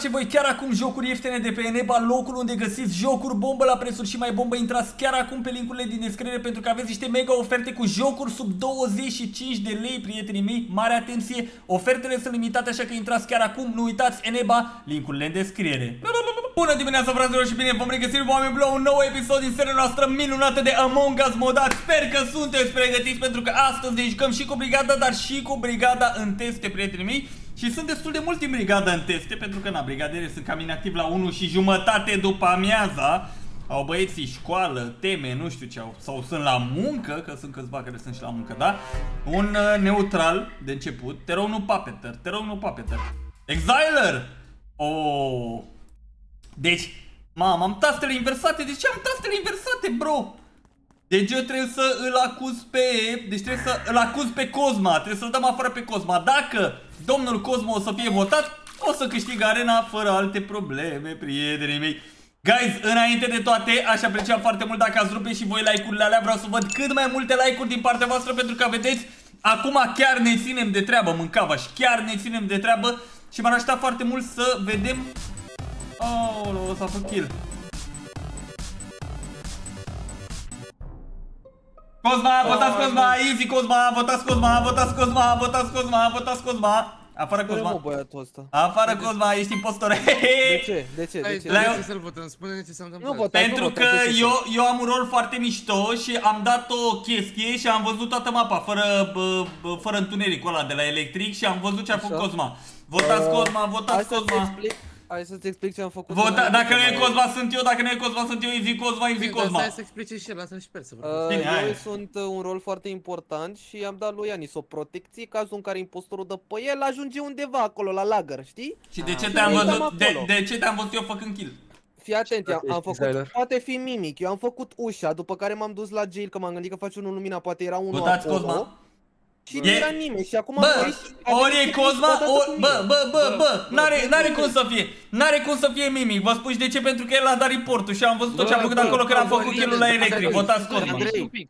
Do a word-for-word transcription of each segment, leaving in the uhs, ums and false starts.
face voi chiar acum jocuri ieftine de pe Eneba, locul unde găsiți jocuri bombă la prețuri și mai bombă. Intrați chiar acum pe linkurile din descriere pentru că aveți niște mega oferte cu jocuri sub douăzeci și cinci de lei, prietenii mei. Mare atenție, ofertele sunt limitate, așa că intrați chiar acum, nu uitați Eneba, linkurile în descriere. Bună dimineața, fraților, și bine vom regăsi oameni la un nou episod din seria noastră minunată de Among Us Modax. Sper că sunteți pregătiți pentru că astăzi ne jucăm și cu brigada, dar și cu brigada în teste, prietenii mei. Și sunt destul de mulți în brigada în teste, pentru că, na, brigadele sunt cam inactiv la unu și jumătate după amiaza. Au băieții școală, teme, nu știu ce au, sau sunt la muncă, că sunt câțiva care sunt și la muncă, da? Un uh, neutral de început, te rog nu papeter, te rog nu papeter. Exiler! Oh. Deci, mamă, am tastele inversate, de ce am tastele inversate, bro? Deci eu trebuie să îl acuz pe... Deci trebuie să îl acuz pe Cosma, trebuie să-l dăm afară pe Cosma. Dacă domnul Cosma o să fie votat, o să câștig arena fără alte probleme, prietenii mei. Guys, înainte de toate, aș aprecia foarte mult dacă ați rupe și voi like-urile alea. Vreau să văd cât mai multe like-uri din partea voastră, pentru că, vedeți, acum chiar ne ținem de treabă, mâncava, și chiar ne ținem de treabă. Și m-ar aștepta foarte mult să vedem... Aoleu, s-a făcut kill. Cosma, votați Cosma, easy Cosma, votați Cosma, votați Cosma, votați Cosma, votați Cosma. Afară Cosma. Afară Cosma, ești impostor. De ce? De ce? De ce? De ce să-l votăm? Spune-ne ce s-a întâmplat. Pentru că eu, eu am un rol foarte mișto și am dat o chestie și am văzut toată mapa fără, bă, bă, fără întunericul ăla de la electric și am văzut ce a făcut Cosma. Votați Cosma, votați Cosma. Hai să-ți explic ce am făcut. Vota, dacă nu e Cosma sunt eu, dacă nu e Cosma sunt eu, îi zic Cosma, îi zic Cosma. Hai să explice și el, lasă-l și pe el să vorbească. Uh, eu sunt un rol foarte important și am dat lui Ianis o protecție, cazul în care impostorul dă pe el ajunge undeva acolo la lagăr, știi? Și de ce te-am văzut? De, de ce te-am văzut eu făcând kill? Fii atent, am făcut, poate fi mimic, eu am făcut ușa, după care m-am dus la jail, că m-am gândit că faci unul lumina, poate era unul acolo. Și nu era nimeni și acum... Bă, ori e Cosma, ori... Bă, bă, bă, bă, n-are cum să fie, n-are cum să fie mimic, vă spun de ce, pentru că el a dat reportul și am văzut tot ce am făcut acolo când am făcut kill-ul la electric, votați Cosma.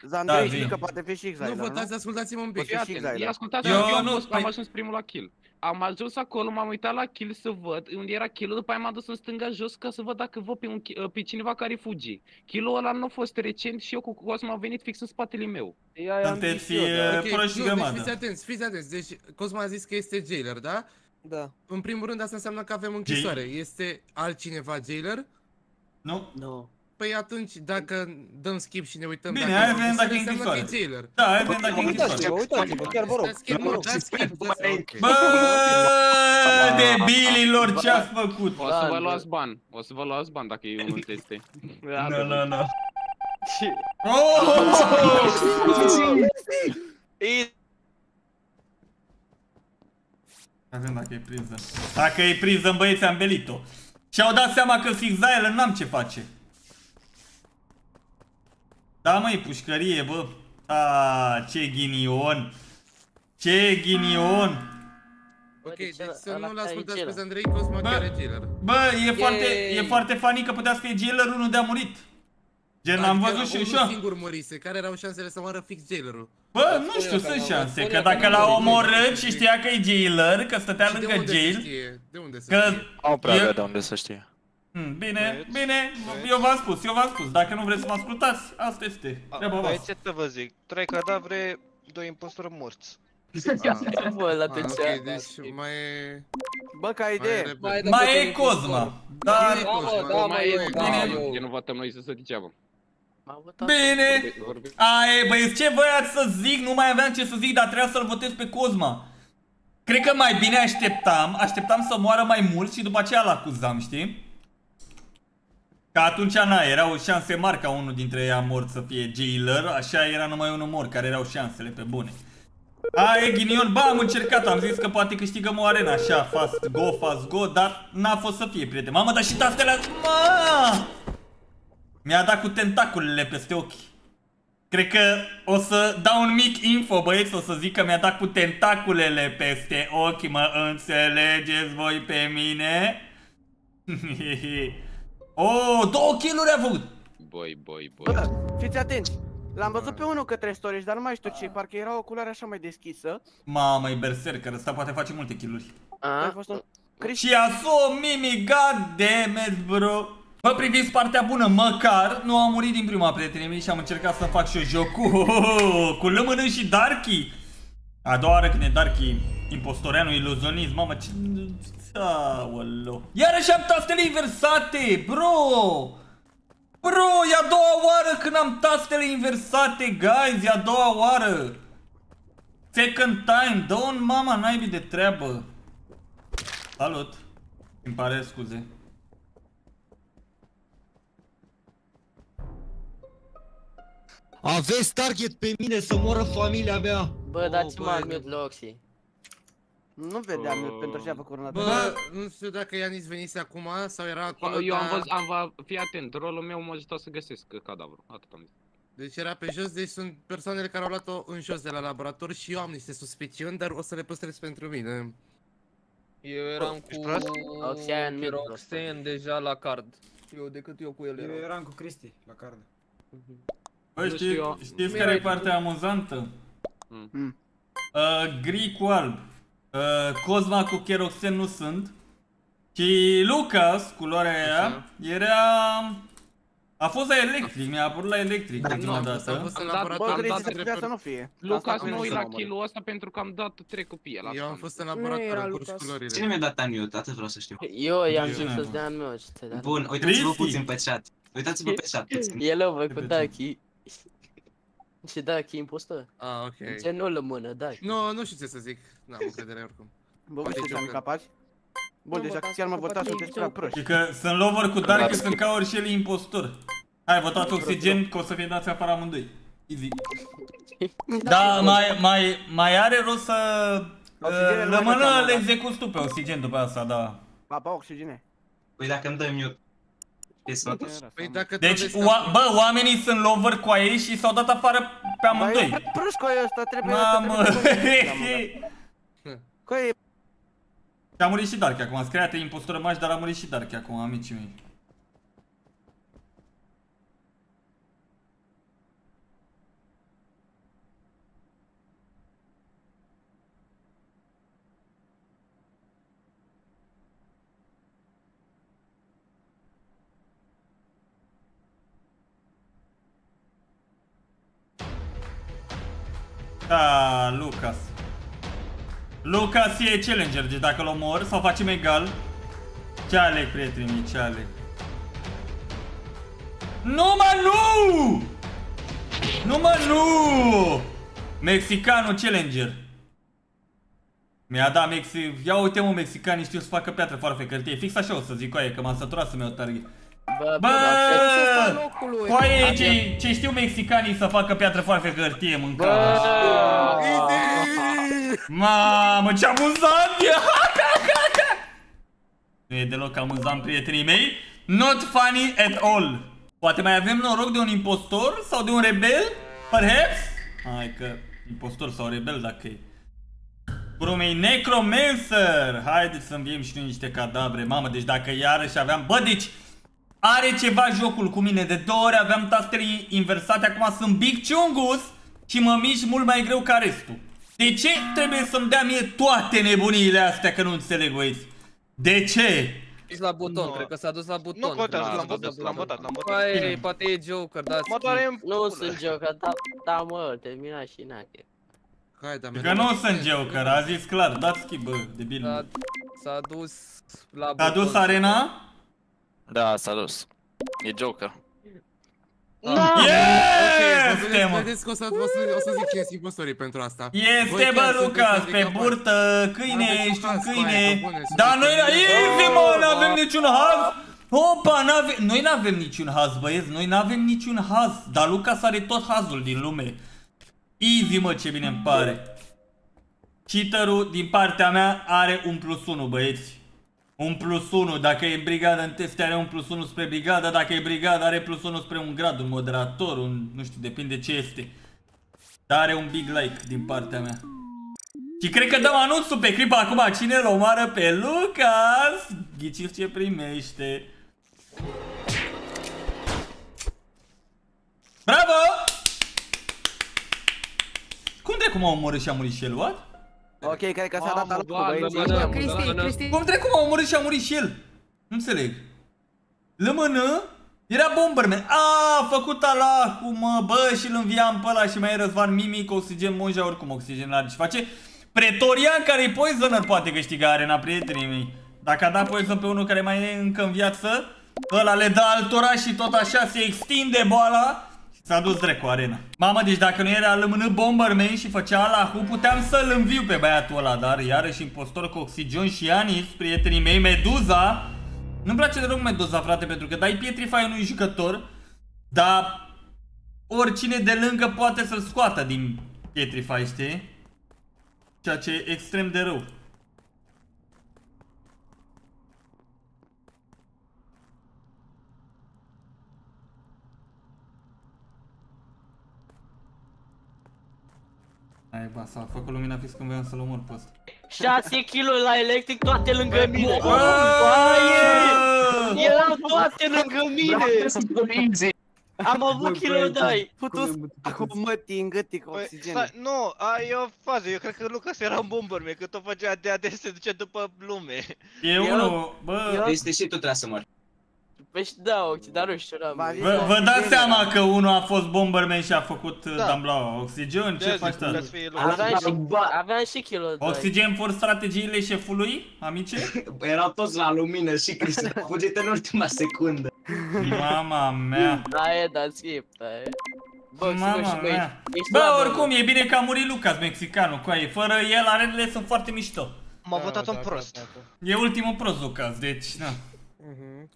Zandrei, știi că poate fi și Exiler, nu? Nu votați, ascultați-mă un pic. Ascultați-mă, eu am ajuns primul la kill. Am ajuns acolo, m-am uitat la kill să văd unde era kill-ul, după aia m-am dus în stânga jos ca să văd dacă văd pe, un, pe cineva care fugi. Kill-ul ăla nu a fost recent și eu cu Cosma am venit fix în spatele meu. Sunteți proști și gămadă. Deci fiți atenți, fiți atenți. Deci Cosma a zis că este jailer, da? Da. În primul rând asta înseamnă că avem închisoare. Este altcineva jailer? Nu. Nu. Păi atunci, dacă dăm skip și ne uităm... Bine, hai vedem dacă e închisoare. Da, hai vedem dacă e închisoare. Uitați-vă, chiar vă rog. Bă, debililor, ce-ați făcut? O să vă luați bani, o să vă luați bani dacă e unul teste. Nu, nu, nu. Avem dacă e priză. Dacă e priză, băieți, am belit-o. Și-au dat seama că Exiler n-am ce face. Da, măi, pușcărie, bă. A, ce ghinion. Ce ghinion. Ok, deci să nu-l ascultați pe Zandrei, Cosma chiar e jailer. Bă, e foarte, e foarte funny că putea să fie jailerul, nu de-a murit. Gen, am văzut și eu. Unul singur murise, care erau șansele să moară fix jailerul? Bă, nu știu, sunt șanse, că dacă l-a omorât și știa că e jailer, că stătea lângă jail. De unde să știe? Au prea avea de unde să știe. Hmm, bine, bine, eu v-am spus, eu v-am spus, dacă nu vreți să mă ascultați, asta este. Băi, ce să vă zic, trei cadavre, doi impostori morți. Ok, deci mai e... Bă, ca idee! Mai e Cosma! Dar... Bine, nu votăm noi să se diceavă. Bine! Aie, băieți, ce voiați să zic? Nu mai aveam ce să zic, dar trebuia să-l votez pe Cosma. Cred că mai bine așteptam, așteptam să moară mai mult și după aceea l-acuzam, știi? Că atunci, na, erau șanse mari ca unul dintre ei a mort să fie jailer, așa era numai unul mort, care erau șansele pe bune. A, e ghinion, ba, am încercat, am zis că poate câștigăm o arena, așa, fast go, fast go, dar n-a fost să fie, prieten. Mamă, dar și tastele, ma! Mi-a dat cu tentaculele peste ochi. Cred că o să dau un mic info, băieți, o să zic că mi-a dat cu tentaculele peste ochi, mă înțelegeți voi pe mine? Oh, două kill-uri a făcut! Boi, boi, boi. Bă, fiți atenți! L-am văzut pe unul către storage, dar nu mai știu ce, parcă era o culoare așa mai deschisă. Mamă, e berserker, ăsta poate face multe kill-uri. Și Yasuo, Mimi, goddammit, bro. Mă priviți partea bună, măcar nu am murit din prima, prietenii mei, și am încercat să fac și eu jocul cu Lămână și Darky. A doua oară când e Darky, impostoreanul, iluzionist, mamă, ce... Aolo. Iarăși am tastele inversate, bro. Bro, e a doua oară când am tastele inversate, guys, e a doua oară. Second time, dă-o în mama naibii de treabă. Salut. Îmi pare scuze. Aveți target pe mine să moră familia mea. Bă, dați-mă al mute la Oxy. Nu vedeam mute pentru ce a făcut Renata. Bă, nu știu dacă Ianis venise acum sau era acolo. Eu am văzut, am fi atent, rolul meu m-a ajutat să găsesc cadavrul, atât am zis. Deci era pe jos, deci sunt persoanele care au luat-o în jos de la laborator și eu am niște suspiciuni, dar o să le păstrez pentru mine. Eu eram cu Keroxen deja la card. Eu decât eu cu el eram. Eu eram cu Cristi la card. Bă, știți care e partea amuzantă? Gri cu alb. Cosma cu Keroxen nu sunt. Și Lucas, culoarea aia, era... A fost la electric, mi-a apărut la electric ultima dată. Am dat trebuia să nu fie. Lucas nu e la kill-ul ăsta pentru că am dat trei copii la. Eu am fost în laborator cu culorile. Cine mi-a dat unmute? Atât vreau să știu. Eu i-am zis să-ți dea unmute. Bun, uitați-vă puțin pe chat. Uitați-vă pe chat. E lovă cu Darky. Și Darky impostor. Ah, ok. Ce nu lămână, Darky. Nu, nu știu ce să zic. N-am încredere oricum. Bă, uite ce am capaci. Bun, deja chiar m-a votat și-o despre proști. Că sunt lover cu Darky, sunt ca ori și el impostor. Hai, votat Oxygen, că o să fie dați afară amândoi. Easy. Da, mai, mai, mai are rost să... Rămână, le execuți tu pe Oxygen după asta, da. Papa, Oxygene. Păi dacă îmi dă mute. Deci, bă, oamenii sunt lover cu aia și s-au dat afară pe amândoi. Proști cu aia ăsta, trebuie... Mamă! Cu aia e... Și a murit și Darky acum, ați creat impostor rămași, dar a murit și Darky acum, amicii mei. Da, Lucas. Lucas e challenger, deci dacă l-omor sau facem egal. Ce aleg, prietenii, ce aleg? Nu, mă, nu! Nu, mă, nu! Mexicanul challenger. Mi-a dat Mexic... Ia uite, mă, mexicanii știu să facă piatră, farfecă, hârtie. Fix așa o să zic, coaie, că m-am săturat să mi-o target. Bă, bă, bă, coaie, ce, ce știu mexicanii să facă piatră, farfecă, hârtie, mânca. Mamă, ce amuzant e! Nu e deloc amuzant, prietenii mei. Not funny at all. Poate mai avem noroc de un impostor sau de un rebel? Perhaps? Hai că impostor sau rebel dacă e. Brumei necromancer! Haideți să înviem și noi niște cadavre. Mamă, deci dacă iarăși aveam... Bă, deci are ceva jocul cu mine. De două ori aveam tastele inversate. Acum sunt big ciungus și mă mișc mult mai greu ca restul. De ce trebuie să-mi dea mie toate nebuniile astea, că nu înțeleg, băieți? De ce? La buton, no. Cred că s-a dus la buton. Nu pot, l-am votat, l-am votat, l-am votat. Păi, poate e Joker, da. Nu sunt Joker, da, da, mă, termina și nache. Hai, da, că nu sunt Joker, a zis clar, dați schimb, bă, debil. S-a dus la buton. S-a dus arena? Da, s-a dus. E Joker. Este, mă! Vedeți că o să zic cine sunt impostorii pentru asta. Este, bă, Lucas, pe burtă, câine, ești un câine. Dar noi n-avem niciun haz. Opa, noi n-avem niciun haz, băieți, noi n-avem niciun haz. Dar Lucas are tot hazul din lume. Easy, mă, ce bine îmi pare. Cheaterul din partea mea are un plus unu, băieți. Un plus unu, dacă e brigada în teste are un plus unu spre brigada, dacă e brigada are plus unu spre un grad, un moderator, un... nu știu, depinde ce este. Dar are un big like din partea mea. Și cred că dăm anunțul pe clip acum, cine îl omoară pe Lucas? Ghiciți ce primește. Bravo! Cum de cum a omorât și a murit și el, what? Ok, cred că s-a dat alocul. Cristi, Cristi. Cum trec cum a murit și a murit și el? Nu înțeleg. Lămână? Era Bomberman. A, făcut alacul, mă, bă, și-l înviam pe ăla și mai e Răzvan, Mimic, Oxygen, Monja, oricum Oxygen n-are ce face. Pretorian care e Poisoner poate câștiga arena, prietenii mei. Dacă a dat Poison pe unul care mai e încă în viață, ăla le dă altora și tot așa se extinde boala. S-a dus drept cu arena. Mamă, deci dacă nu era lămână Bomberman și făcea alacul, puteam să-l înviu pe băiatul ăla, dar iarăși impostor cu Oxygen și Ianis, prietenii mei, Meduza. Nu-mi place deloc Meduza, frate, pentru că dai Pietrify unui jucător, dar oricine de lângă poate să-l scoată din Pietrify, știi? Ceea ce e extrem de rău. Hai, ba, s-a făcut lumina fix când voiam să-l omor pe ăsta. șase kilograme la electric, toate lângă mine. Băi, erau toate lângă mine. Am avut kilodai. Acum mă ting, gâtic, Oxygen. Nu, e o fază, eu cred că Lucas era un Bomberman, că tot făcea de ades, se ducea după lume. E unul, bă. Este și tu trebuie să mori. Păi da, Oxy, dar nu știu ce am zis. Vă dați seama că unul a fost Bomberman și a făcut damblaua. Oxygen, ce faci tăi? Aveam și kilo. Oxygen for strategiile șefului, amice? Erau toți la lumină și Cristi a fugit în ultima secundă. Mama mea. Da e, da skip, da e. Mama mea. Bă, oricum, e bine că a murit Lucas, mexicanul, coaie. Fără el, arenele sunt foarte mișto. M-a votat un prost. E ultimul prost, Lucas, deci, na.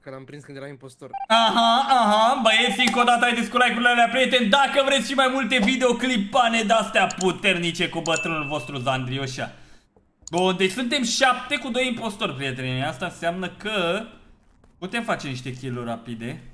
Că l-am prins când era impostor. Aha, aha, băieți, încă o dată haideți cu like-urile alea, prieteni. Dacă vreți și mai multe videoclipane de-astea puternice cu bătrânul vostru Zandrioșa. Bun, deci suntem șapte cu doi impostori, prieteni. Asta înseamnă că putem face niște kill-uri rapide.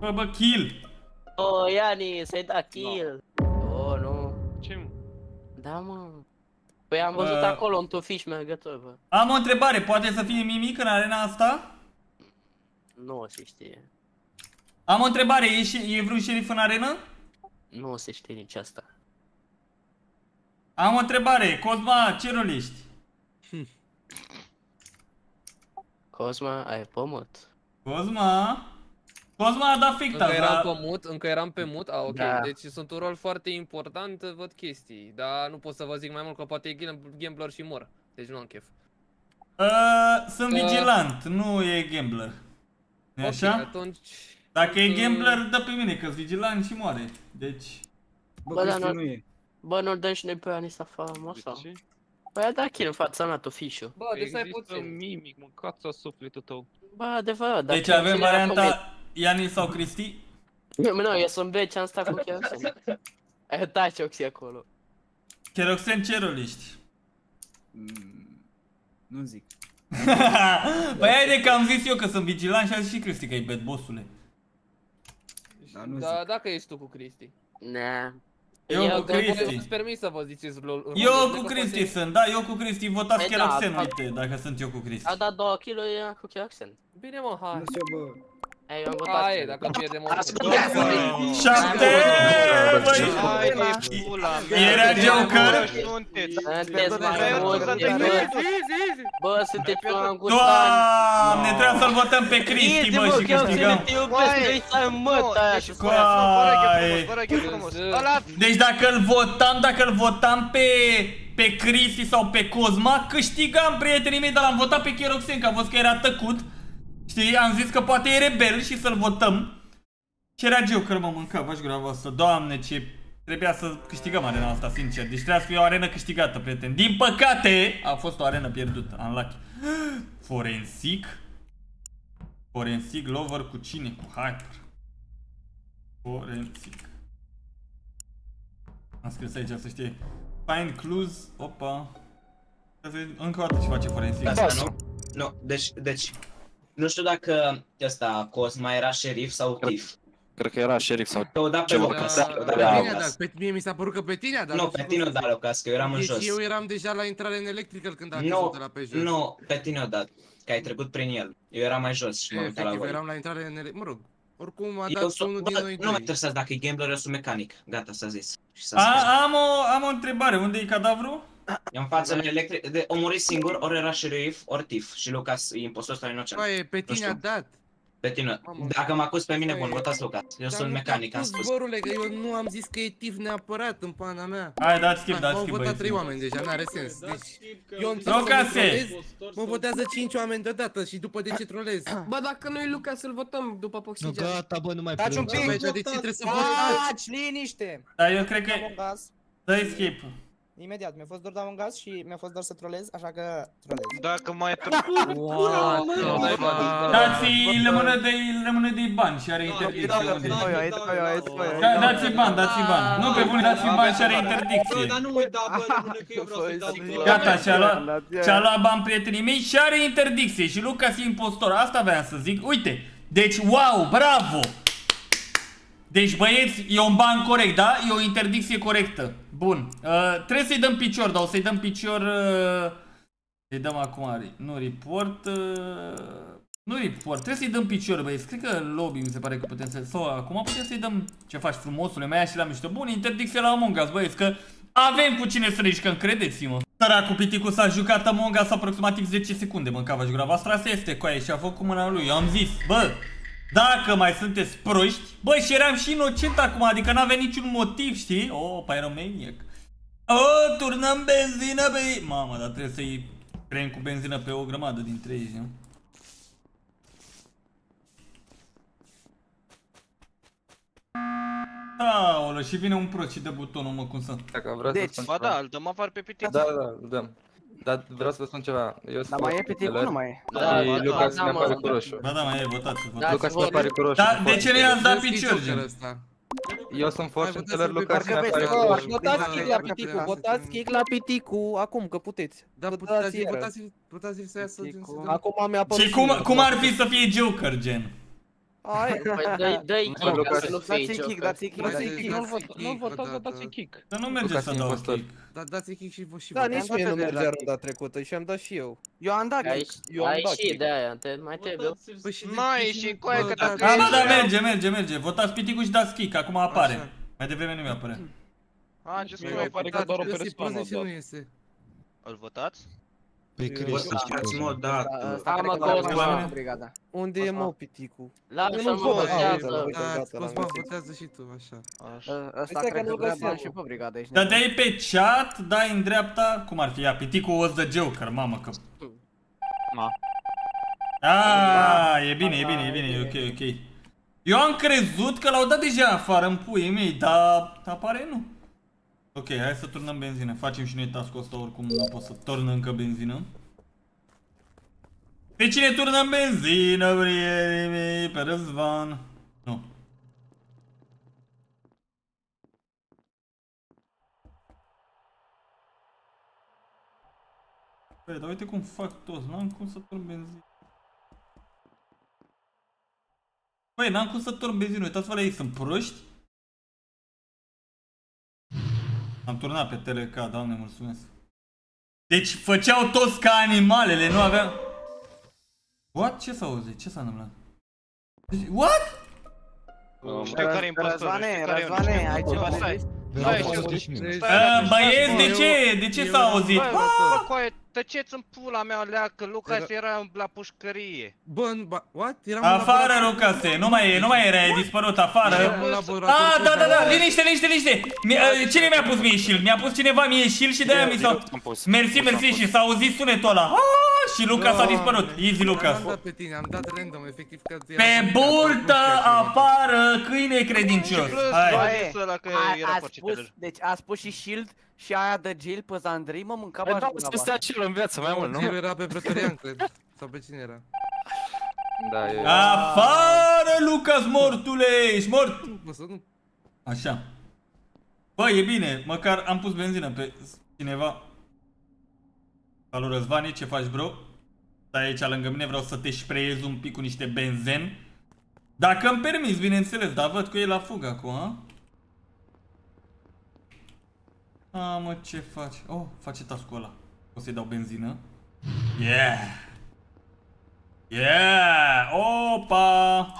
Bă, bă, kill! Oh, Ianis, ai dat kill! Oh, nu! Ce? Da, mă! Păi am văzut acolo un tufiș mergător, bă! Am o întrebare, poate să fie Mimic în arena asta? Nu se știe. Am o întrebare, e vreun șerif în arenă? Nu se știe nici asta. Am o întrebare, Cosma, ce rol ești? Cosma, ai pământ? Cosma? Cosma a dat ficta, încă eram pe mut, încă eram pe mut, a, ok, da. Deci sunt un rol foarte important, văd chestii, dar nu pot să vă zic mai mult că poate e gambler și mor, deci nu am chef. Uh, sunt uh. vigilant, nu e gambler, e okay, așa? Atunci... Dacă e gambler, dă pe mine, că-s vigilant și moare, deci... Bă, dar nu, nu e. Bă, nu-l dăm și noi pe Anisa famoasa? Păi a dat kill în fața mea, tofișul. Bă, deci ai puțin Mimic, mâncați-o sufletul tău. Bă, adevărat, dar... Deci avem varianta... Ianis sau Cristi? Nu, nu, eu sunt beci, am stat cu Keroxen. Ai taci Oxy acolo. Keroxen, ce rol ești? Mm, nu zic. Păi haide că am zis eu că sunt vigilant și a zis și Cristi că e bad boss-ule. Da, nu da, zic. Dacă ești tu cu Cristi? Nah. Eu, eu cu Cristi. Nu-ți permis să vă ziceți lol. Eu cu Cristi sunt, da, eu cu Cristi, votați Keroxen, da, uite, dacă sunt eu cu Cristi. A dat două kilo cu Keroxen. Bine mă, hai. Ei, eu am votat. Aie, dacă pierdem o șapte! Era Joker? Bă, sunteți pe un gust. Doamne, trebuie să-l votăm pe Cristi, bă, și câștigăm. Deci dacă-l votam, dacă-l votam pe... pe Cristi sau pe Cosma, câștigam, prietenii mei, dar l-am votat pe Keroxen, că a văzut că era tăcut. Știi, am zis că poate e rebel și să-l votăm. Ce era Joker, mă mânca, v-aș gura voastră. Doamne, ce... Trebuia să câștigăm arena asta, sincer. Deci trebuia să fie o arenă câștigată, prieten. Din păcate, a fost o arenă pierdută. Unlucky. Forensic? Forensic lover cu cine? Cu Hyper. Forensic. Am scris aici, să știe. Find clues. Opa. Încă o dată ce face forensic. Asta nu? Nu, deci, deci... Nu știu dacă ăsta, Cosma, era șerif sau tif. Cred că era sheriff sau o da pe Lucas. Pe mine mi s-a părut că pe tine a dat. Nu, pe tine o da Lucas, că eu eram în jos. Eu eram deja la intrare în electrical când a căzut de la pe jos. Nu, pe tine o dat, că ai trecut prin el. Eu eram mai jos și mă uitam la voi. Eu eram la intrare în mă rog. Oricum a dat unul din noi. Nu mă interesează dacă e gambler, eu sunt mecanic. Gata, s-a zis. Am o am o întrebare, unde e cadavru? În față la electric, o muri singur, ori era sheriff, ori tif și Lucas e impostor sau inocent. Băi, pe tine a dat. Pe tine. Dacă mă acuz pe mine, bun, votați Lucas. Eu sunt mecanic, am spus. Borule, că eu nu am zis că e tif neapărat în pana mea. Hai, dați skip, dați skip. Au votat trei oameni deja, n-are sens. Deci eu înțeleg. Mă votează cinci oameni deodată și după de ce trolez? Bă, dacă noi Lucas îl votăm după Oxygen. Nu, gata, bă, nu mai plâng. Taci un pic, de ce trebuie să votați? Taci, liniște. Dar eu cred că dai skip. Imediat, mi-a fost doar de Among Us și mi-a fost doar să trolez, așa că trolez. Dacă mai dați-i rămână de bani și are interdicție. Dați-i bani, dați-i bani. Nu, pe bune, dați-i bani și are interdicție. Dar nu uita, bă, rămâne că eu vreau să-i dau. Gata, și-a luat bani prietenii mei și are interdicție. Și Lucas e impostor, asta voiam să zic. Uite, deci, wow, bravo! Deci, băieți, e un ban corect, da? E o interdicție corectă. Bun, uh, trebuie să-i dăm picior, dar o să-i dăm picior, uh, să-i dăm acum, nu report, uh, nu report, trebuie să-i dăm picior, băieți, cred că lobby mi se pare că putem să, sau acum putem să-i dăm, ce faci frumosule, mai ia și la mișto, bun, interdicție la Among Us, băieți, că avem cu cine să ne jucăm, credeți-mă. Săracul piticul s-a jucat Among Us aproximativ zece secunde, mă, cava jura voastră, asta este coaie și a făcut cu mâna lui, eu am zis, bă. Dacă mai sunteți proști, băi, și eram și inocent acum, adică n-avea niciun motiv, știi? O, oh, pyromaniac. O, oh, turnăm benzină pe... Mamă, dar trebuie să-i creăm cu benzină pe o grămadă dintre ei, nu? Aolă, și vine un prost și dă butonul, mă, cum să... Deci, ba da, îl dăm afară pe pitic. Da, da, îl dăm. Dar vreau să vă spun ceva. Dar mai e pe tipul, nu mai e? Da, Lucas ne apare cu roșu. Ba da, mai e, votați. Lucas ne apare cu roșu. Dar de ce ne i-ați dat picior? Eu sunt fost și înțeleg Lucas ne apare cu roșu. Votați kick la piticu, votați kick la piticu, acum că puteți. Da, votați, votați, votați să iasă. Acum mi-a apărut. Și cum ar fi să fie Joker, gen? Hai, dă-i kick, dați-i kick, dați-i kick, nu-l votați, dar dați-i kick. Să nu mergeți să dau kick. Dar dați-i kick și vă și vă. Da, nici mie nu mergea runda trecută și am dat și eu. Eu am dat kick. Ai ieșit de-aia, mai trebuie. N-ai ieșit cu aia că dacă ieși. Da, da, merge, merge, merge, votați piticul și dați kick, acum apare. Mai devreme nu mi-apărea. A, ce spune, îi pare că doar o persoană a dat. Îl votați? Pe Cristi, știi cum? Da, mă, Cosma. Unde e, mă, piticul? Lasă-mă, votează. Cosma, votează și tu, așa. Asta cred că vrea și pe brigada aici. Dar dai pe chat, dai în dreapta. Cum ar fi ea? Piticul was the Joker, mamă, că... Aaaa, e bine, e bine, e bine, e ok, ok. Eu am crezut că l-au dat deja afară în puii mei, dar apare nu. Ok, hai să turnăm benzină. Facem și noi task-ul ăsta, oricum nu pot să turnăm încă benzină. Pe cine turnăm benzină, prietenii mei? Pe Răzvan. Nu. Păi, dar uite cum fac toți, n-am cum să turn benzină. Păi, n-am cum să turn benzină, uitați-vă la ei, sunt proști. Am turnat pe T L K, doamne, mulțumesc. Deci făceau toți ca animalele, nu aveam... What? Ce s-a auzit? Ce s-a întâmplat? What? Știu care-i impostorul, știu care-i unul. Băieți, de ce? De ce s-a auzit? Tăceți în pula mea, leacă, Lucas era la pușcărie. Bă, what? Afară, Lucase, nu mai e, nu mai era, e dispărut, afară. Ah, da, da, da, liniște, liniște, liniște. Cine mi-a pus mie shield? Mi-a pus cineva mie shield și de-aia mi s-a... Mersi, mersi și s-a auzit sunetul ăla. Și Lucas a dispărut, easy Lucas. Am dat pe tine, am dat random, efectiv că... Pe burtă, afară, câine credincios. Hai. Deci a spus și shield. Și aia de jail pe Zandri, mă, mâncam așa. Păi da, păi stea celul în viață, mai mult, nu? Celul era pe Pretorian, cred. Sau pe cine era? Da, e... Afară, Lucas, mortule! Ești mort! Așa. Bă, e bine, măcar am pus benzină pe cineva. Salut, Răzvane, ce faci, bro? Stai aici lângă mine, vreau să te sprayez un pic cu niște benzen. Dacă îmi permis, bineînțeles, dar văd că e la fugă acum, a? A, mă, ce faci? Oh, face task-ul ăla. O să-i dau benzină. Yeah! Yeah! Opa!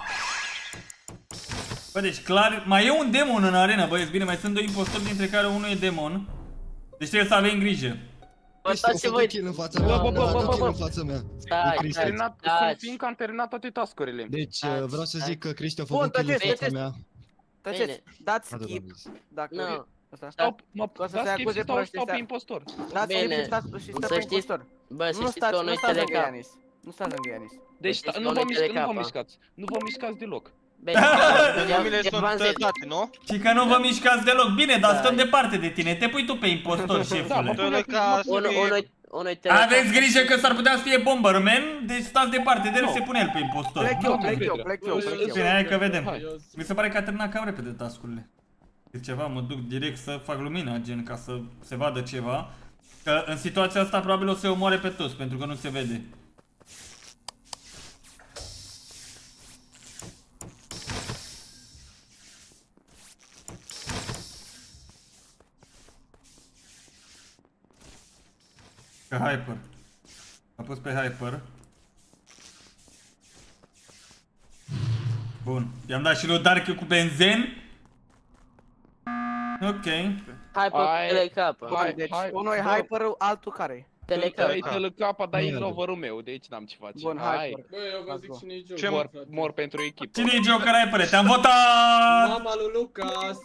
Bă, deci clar, mai e un demon în arenă, băieți, bine, mai sunt doi impostori, dintre care unul e demon. Deci trebuie să avem grijă. Bă, stați-vă voi! Bă, bă, bă, bă, bă, bă! Stai, stai, stai! Fiindcă am terminat toate task-urile. Deci, vreau să zic că Cristi a făcut kill în fața mea. Tăceți, dați skip, dacă... Stop, mă, dați skip și stau pe impostor. Dați skip și stau pe impostor. Bă, să știți că nu-i teleca. Nu stați lângă Ianis. Deci, nu vă mișcați, nu vă mișcați deloc. Bine, sunt toate, nu? Și că nu vă mișcați deloc, bine, dar stăm departe de tine, te pui tu pe impostor, șefule. Aveți grijă că s-ar putea să fie Bomberman, deci stați departe de el, se pune el pe impostor. Plec eu, plec eu, plec eu. Bine, hai că vedem. Mi se pare că a terminat cam repede task-urile. E ceva, mă duc direct să fac lumina, gen, ca să se vadă ceva. Că în situația asta probabil o să-i omoare pe toți, pentru că nu se vede. Pe Hyper. Am pus pe Hyper. Bun. I-am dat și lui LordDark cu benzen. Ok. Hyper telecapa. Unul e Hyper, altul care-i? Telecapa. E telecapa, dar e în overul meu, de aici n-am ce face. Bun, Hyper. Bă, eu vă zic cine-i Joker. Ce mor? Mor pentru echipă. Cine-i Joker Hyper? Te-am votat! Mama lui Lucas!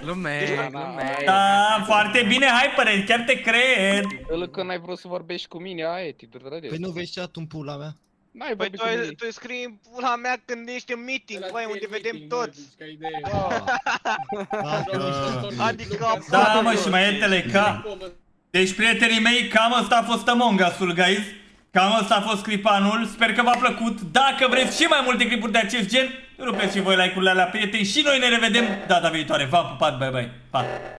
Lumea, lumea. Da, foarte bine Hyper, chiar te cred. Când n-ai vrut să vorbești cu mine, aia e titlul de asta. Păi nu vezi ce atunci pula mea? Păi tu scrii în pula mea când ești în meeting, băi, unde vedem toți. Da, mă, și mai e teleca. Deci, prietenii mei, cam ăsta a fost Among Us-ul, guys. Cam ăsta a fost clipanul, sper că v-a plăcut. Dacă vreți și mai multe clipuri de acest gen, rupeți și voi like-urile alea, prieteni, și noi ne revedem data viitoare. V-am pupat, bye bye, pa!